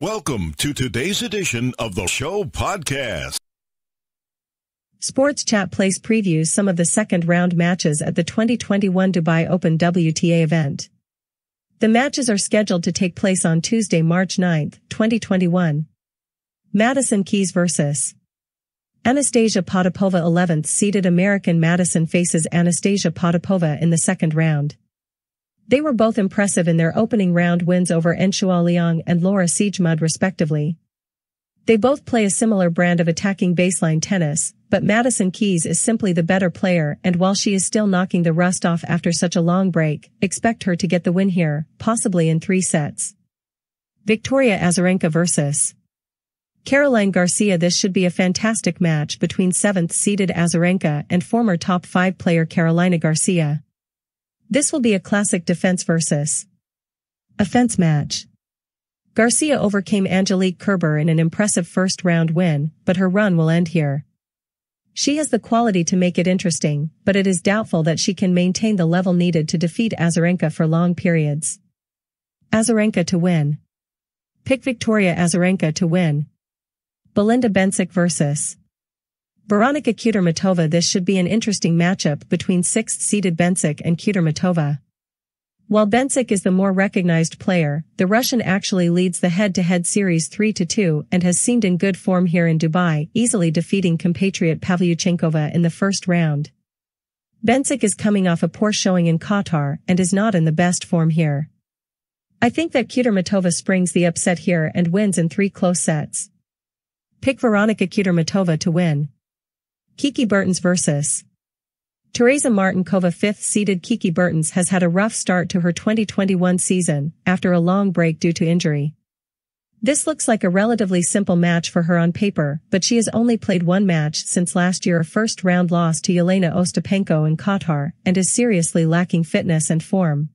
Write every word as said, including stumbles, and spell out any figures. Welcome to today's edition of the show podcast. Sports Chat Place previews some of the second round matches at the twenty twenty-one Dubai Open W T A event. The matches are scheduled to take place on Tuesday, March ninth, twenty twenty-one. Madison Keys versus Anastasia Potapova. Eleventh seeded American Madison faces Anastasia Potapova in the second round. They were both impressive in their opening round wins over En-Shuo Liang and Laura Siegemund respectively. They both play a similar brand of attacking baseline tennis, but Madison Keys is simply the better player, and while she is still knocking the rust off after such a long break, expect her to get the win here, possibly in three sets. Victoria Azarenka versus Caroline Garcia. This should be a fantastic match between seventh-seeded Azarenka and former top five player Carolina Garcia. This will be a classic defense versus offense match. Garcia overcame Angelique Kerber in an impressive first-round win, but her run will end here. She has the quality to make it interesting, but it is doubtful that she can maintain the level needed to defeat Azarenka for long periods. Azarenka to win. Pick Victoria Azarenka to win. Belinda Bencic versus Veronika Kudermetova. This should be an interesting matchup between sixth-seeded Bencic and Kudermetova. While Bencic is the more recognized player, the Russian actually leads the head-to-head series three to two and has seemed in good form here in Dubai, easily defeating compatriot Pavlyuchenkova in the first round. Bencic is coming off a poor showing in Qatar and is not in the best form here. I think that Kudermetova springs the upset here and wins in three close sets. Pick Veronika Kudermetova to win. Kiki Bertens versus Tereza Martincova. Fifth-seeded Kiki Bertens has had a rough start to her twenty twenty-one season, after a long break due to injury. This looks like a relatively simple match for her on paper, but she has only played one match since last year, a first-round loss to Jelena Ostapenko in Qatar, and is seriously lacking fitness and form.